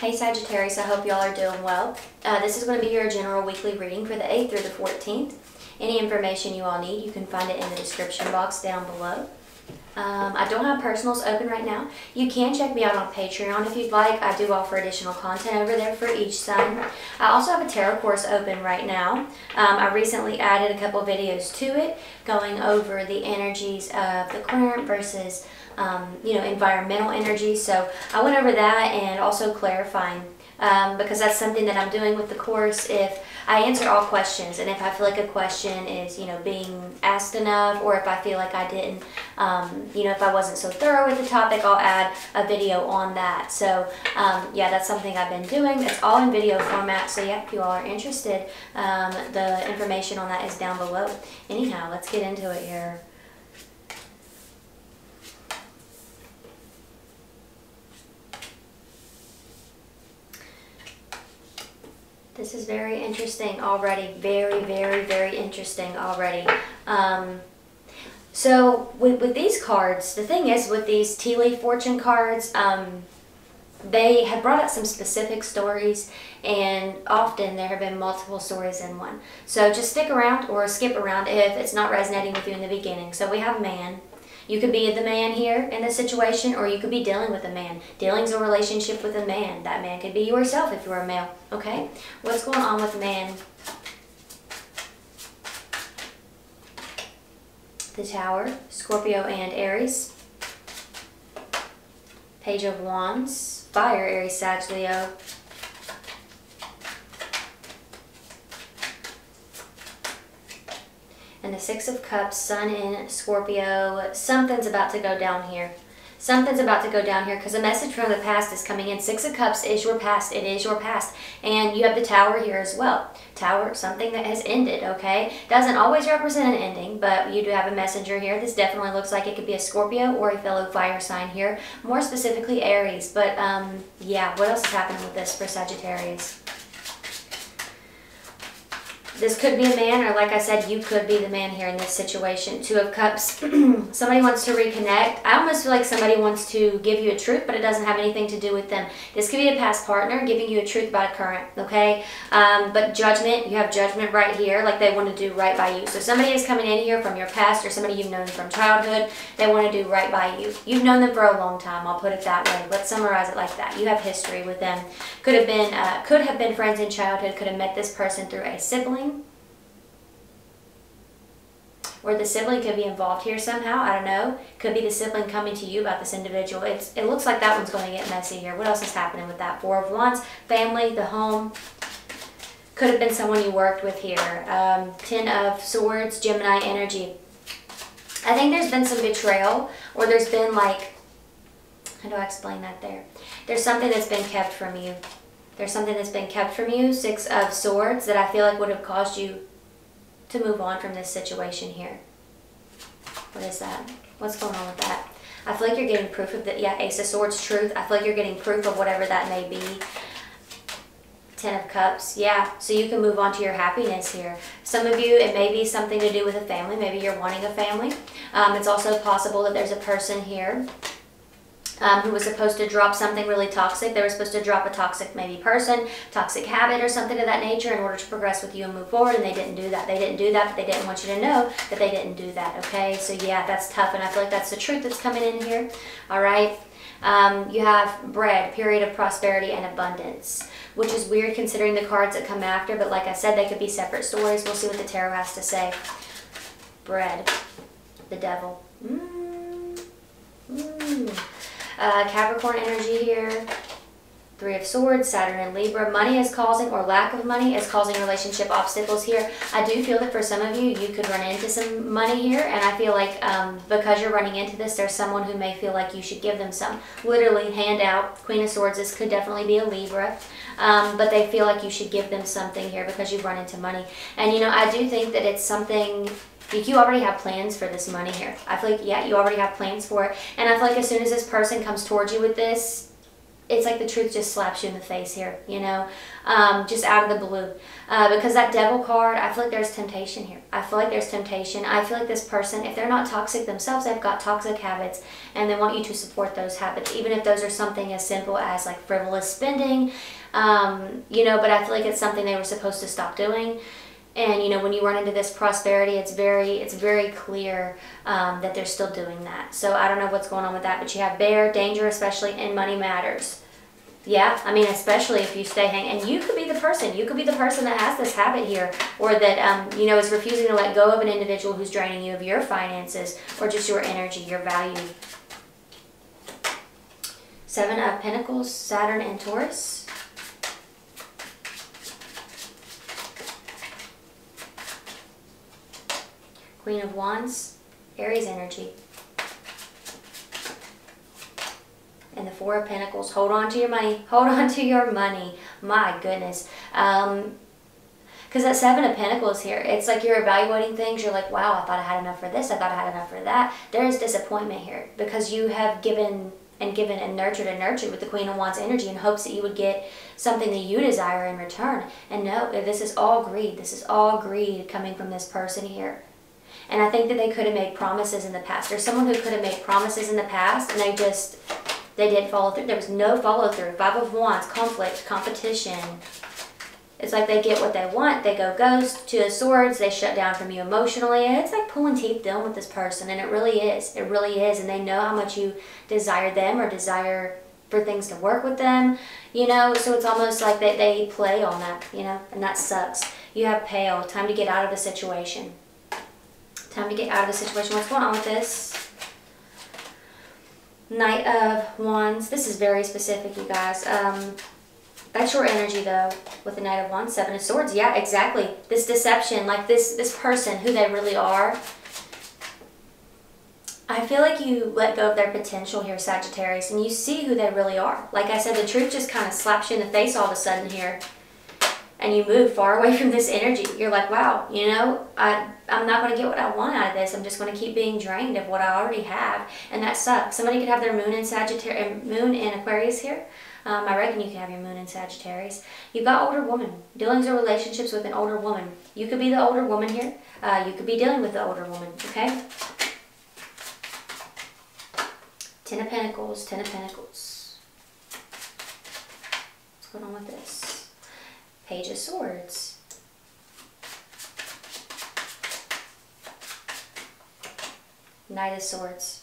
Hey Sagittarius, I hope y'all are doing well. This is going to be your general weekly reading for the 8th through the 14th. Any information you all need, you can find it in the description box down below. I don't have personals open right now. You can check me out on Patreon if you'd like. I do offer additional content over there for each sign. I also have a tarot course open right now. I recently added a couple videos to it going over the energies of the current versus environmental energy. So I went over that and also clarifying because that's something that I'm doing with the course. If I answer all questions, and if I feel like a question is, being asked enough, or if I feel like I didn't, if I wasn't so thorough with the topic, I'll add a video on that. So, yeah, that's something I've been doing. It's all in video format, so yeah, if you all are interested, the information on that is down below. Anyhow, let's get into it here. This is very interesting already. Very, very, very interesting already. So with these cards, the thing is with these tea leaf fortune cards, they have brought up some specific stories, and often there have been multiple stories in one. So just stick around or skip around if it's not resonating with you in the beginning. So we have man. You could be the man here in this situation, or you could be dealing with a man. Dealing's a relationship with a man. That man could be yourself if you're a male, okay? What's going on with man? The Tower, Scorpio and Aries. Page of Wands, Fire, Aries, Sag, Leo. And the Six of Cups, Sun in Scorpio. Something's about to go down here. Something's about to go down here because a message from the past is coming in. Six of Cups is your past. It is your past. And you have the Tower here as well. Tower, something that has ended, okay? Doesn't always represent an ending, but you do have a messenger here. This definitely looks like it could be a Scorpio or a fellow fire sign here. More specifically, Aries. But, yeah, what else is happening with this for Sagittarius? This could be a man, or like I said, you could be the man here in this situation. Two of Cups, somebody wants to reconnect. I almost feel like somebody wants to give you a truth, but it doesn't have anything to do with them. This could be a past partner giving you a truth about a current, okay? But judgment, you have judgment right here, like they want to do right by you. So somebody is coming in here from your past, or somebody you've known from childhood, they want to do right by you. You've known them for a long time, I'll put it that way. Let's summarize it like that. You have history with them. Could have been friends in childhood, could have met this person through a sibling, or the sibling could be involved here somehow. I don't know. Could be the sibling coming to you about this individual. It looks like that one's going to get messy here. What else is happening with that? Four of Wands, family, the home. Could have been someone you worked with here. Ten of Swords, Gemini energy. I think there's been some betrayal, or there's been like, how do I explain that there? There's something that's been kept from you. There's something that's been kept from you. Six of Swords that I feel like would have caused you to move on from this situation here. What is that? What's going on with that? I feel like you're getting proof of that. Yeah, Ace of Swords, truth. I feel like you're getting proof of whatever that may be. Ten of Cups. Yeah, so you can move on to your happiness here. Some of you, it may be something to do with a family. Maybe you're wanting a family. It's also possible that there's a person here who was supposed to drop something really toxic. They were supposed to drop a toxic maybe person, toxic habit or something of that nature in order to progress with you and move forward, and they didn't do that. They didn't do that, but they didn't want you to know that they didn't do that, okay? So yeah, that's tough, and I feel like that's the truth that's coming in here, all right? You have bread, period of prosperity and abundance, which is weird considering the cards that come after, but like I said, they could be separate stories. We'll see what the tarot has to say. Bread, the devil. Capricorn energy here, Three of Swords, Saturn and Libra. Money is causing, or lack of money is causing relationship obstacles here. I do feel that for some of you, you could run into some money here, and I feel like because you're running into this, there's someone who may feel like you should give them some. Literally, hand out. Queen of Swords, this could definitely be a Libra, but they feel like you should give them something here because you've run into money. And I do think that it's something. Like you already have plans for this money here. I feel like, yeah, you already have plans for it. And I feel like as soon as this person comes towards you with this, it's like the truth just slaps you in the face here, you know, just out of the blue. Because that devil card, I feel like there's temptation here. I feel like there's temptation. I feel like this person, if they're not toxic themselves, they've got toxic habits and they want you to support those habits, even if those are something as simple as like frivolous spending, you know, but I feel like it's something they were supposed to stop doing. And, you know, when you run into this prosperity, it's very clear that they're still doing that. So I don't know what's going on with that, but you have bear, danger especially, and money matters. Yeah, I mean, especially if you stay hanging. And you could be the person. You could be the person that has this habit here, or that, you know, is refusing to let go of an individual who's draining you of your finances or just your energy, your value. Seven of Pentacles, Saturn and Taurus. Queen of Wands, Aries energy. And the Four of Pentacles, hold on to your money. Hold on to your money. My goodness. Because that Seven of Pentacles here, it's like you're evaluating things. You're like, wow, I thought I had enough for this. I thought I had enough for that. There is disappointment here because you have given and given and nurtured with the Queen of Wands energy in hopes that you would get something that you desire in return. And no, this is all greed. This is all greed coming from this person here. And I think that they could have made promises in the past. There's someone who could have made promises in the past and they didn't follow through. There was no follow through. Five of Wands, conflict, competition. It's like they get what they want. They go ghost. Two of Swords, they shut down from you emotionally. It's like pulling teeth dealing with this person. And it really is. It really is. And they know how much you desire them or desire for things to work with them, you know. So it's almost like they play on that, you know, and that sucks. You have Pale, time to get out of the situation. Time to get out of the situation. What's going on with this? Knight of Wands. This is very specific, you guys. That's your energy, though, with the Knight of Wands. Seven of Swords. Yeah, exactly. This deception, like this person, who they really are. I feel like you let go of their potential here, Sagittarius, and you see who they really are. Like I said, the truth just kind of slaps you in the face all of a sudden here. And you move far away from this energy. You're like, wow, you know, I'm not going to get what I want out of this. I'm just going to keep being drained of what I already have. And that sucks. Somebody could have their moon in Sagittarius, moon in Aquarius here. I reckon you can have your moon in Sagittarius. You've got older woman. Dealings or relationships with an older woman. You could be the older woman here. You could be dealing with the older woman, okay? Ten of Pentacles, Ten of Pentacles. What's going on with this? Page of Swords. Knight of Swords.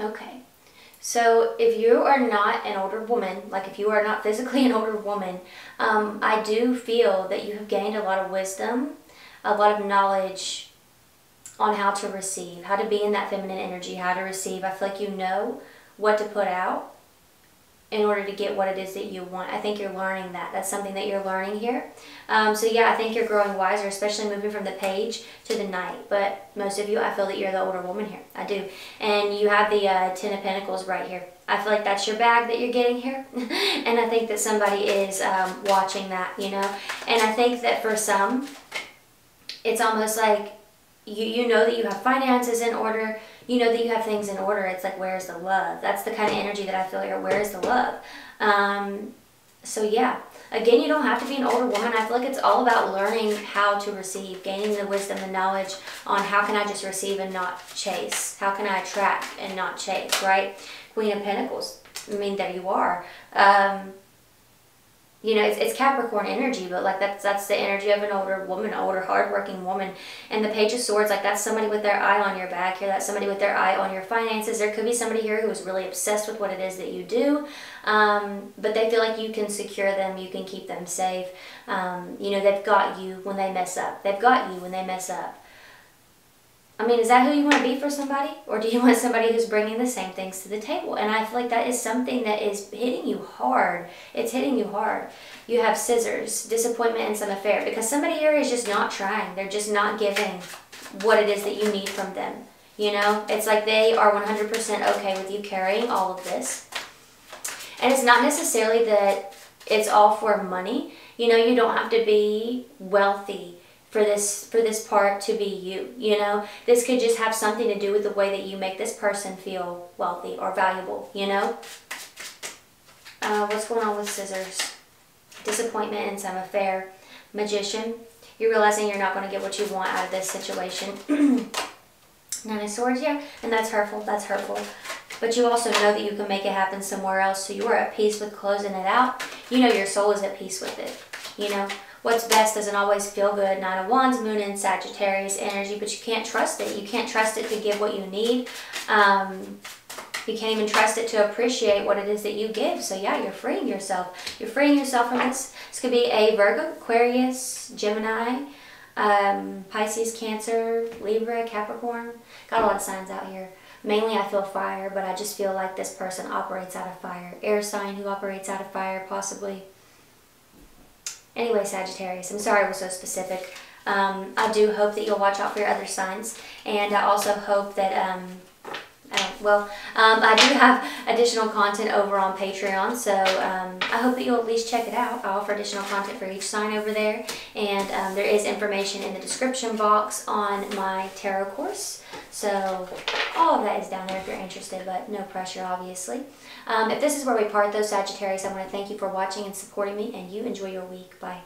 Okay. So if you are not an older woman, like if you are not physically an older woman, I do feel that you have gained a lot of wisdom, a lot of knowledge on how to receive, how to be in that feminine energy, how to receive. I feel like you know what to put out in order to get what it is that you want. I think you're learning that. That's something that you're learning here. So yeah, I think you're growing wiser, especially moving from the page to the knight. But most of you, I feel that you're the older woman here. I do. And you have the Ten of Pentacles right here. I feel like that's your bag that you're getting here. And I think that somebody is watching that, you know. And I think that for some, it's almost like you know that you have finances in order. You know that you have things in order. It's like, where's the love? That's the kind of energy that I feel here. Where's the love? So yeah, again, you don't have to be an older woman. I feel like it's all about learning how to receive, gaining the wisdom, the knowledge on how can I just receive and not chase? How can I attract and not chase, right? Queen of Pentacles. I mean, there you are. You know, it's Capricorn energy, but like that's the energy of an older woman, older hardworking woman. And the Page of Swords, like that's somebody with their eye on your back here. That's somebody with their eye on your finances. There could be somebody here who is really obsessed with what it is that you do, but they feel like you can secure them, you can keep them safe. You know, they've got you when they mess up. They've got you when they mess up. I mean, is that who you want to be for somebody? Or do you want somebody who's bringing the same things to the table? And I feel like that is something that is hitting you hard. It's hitting you hard. You have scissors, disappointment in some affair. Because somebody here is just not trying. They're just not giving what it is that you need from them. You know? It's like they are 100% okay with you carrying all of this. And it's not necessarily that it's all for money. You know, you don't have to be wealthy for this part to be you, you know? This could just have something to do with the way that you make this person feel wealthy or valuable, you know? What's going on with scissors? Disappointment in some affair. Magician. You're realizing you're not going to get what you want out of this situation. Nine of Swords, yeah. And that's hurtful. That's hurtful. But you also know that you can make it happen somewhere else, so you are at peace with closing it out. You know your soul is at peace with it, you know? What's best doesn't always feel good. Nine of Wands, Moon in Sagittarius energy, but you can't trust it. You can't trust it to give what you need. You can't even trust it to appreciate what it is that you give. So yeah, you're freeing yourself. You're freeing yourself from this. This could be a Virgo, Aquarius, Gemini, Pisces, Cancer, Libra, Capricorn. Got a lot of signs out here. Mainly I feel fire, but I just feel like this person operates out of fire. Air sign who operates out of fire, possibly. Anyway, Sagittarius, I'm sorry I was so specific. I do hope that you'll watch out for your other signs. And I also hope that... I do have additional content over on Patreon, so I hope that you'll at least check it out. I offer additional content for each sign over there, and there is information in the description box on my tarot course, so all of that is down there if you're interested, but no pressure, obviously. If this is where we part, though, Sagittarius, I want to thank you for watching and supporting me, and you enjoy your week. Bye.